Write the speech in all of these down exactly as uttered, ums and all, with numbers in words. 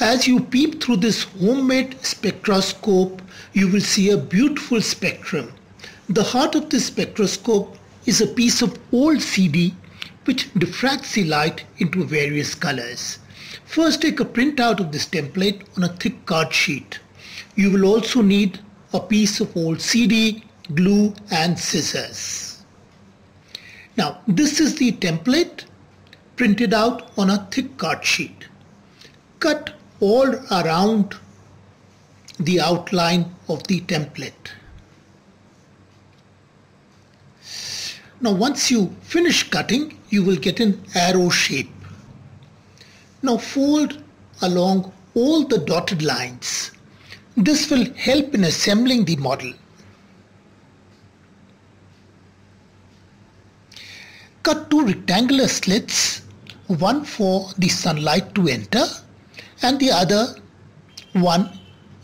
As you peep through this homemade spectroscope, you will see a beautiful spectrum. The heart of this spectroscope is a piece of old C D which diffracts the light into various colors. First, take a printout of this template on a thick card sheet. You will also need a piece of old C D, glue and scissors. Now, this is the template printed out on a thick card sheet. Cut all around the outline of the template. Now, once you finish cutting, you will get an arrow shape. Now, fold along all the dotted lines. This will help in assembling the model. Cut two rectangular slits, one for the sunlight to enter and the other one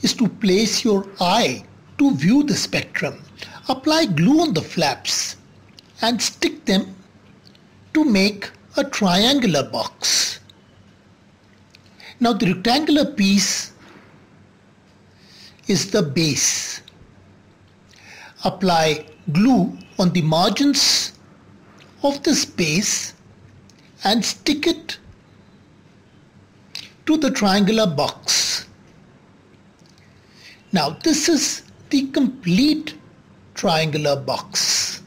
is to place your eye to view the spectrum. Apply glue on the flaps and stick them to make a triangular box. Now the rectangular piece is the base. Apply glue on the margins of this base and stick it to the triangular box. Now this is the complete triangular box.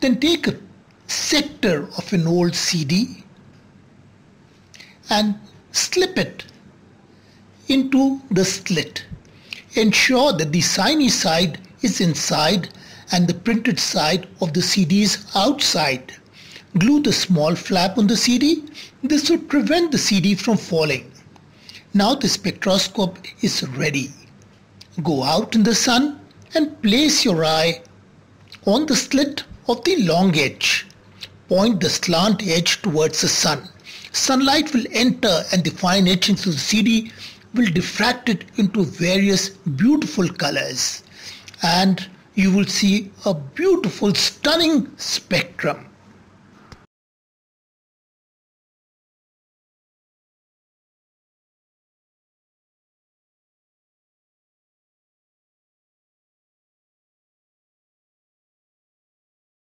Then take a sector of an old C D and slip it into the slit. Ensure that the shiny side is inside and the printed side of the C D is outside. Glue the small flap on the C D. This would prevent the C D from falling. Now the spectroscope is ready. Go out in the sun and place your eye on the slit of the long edge. Point the slant edge towards the sun. Sunlight will enter and the fine etchings of the C D will diffract it into various beautiful colors. And you will see a beautiful, stunning spectrum.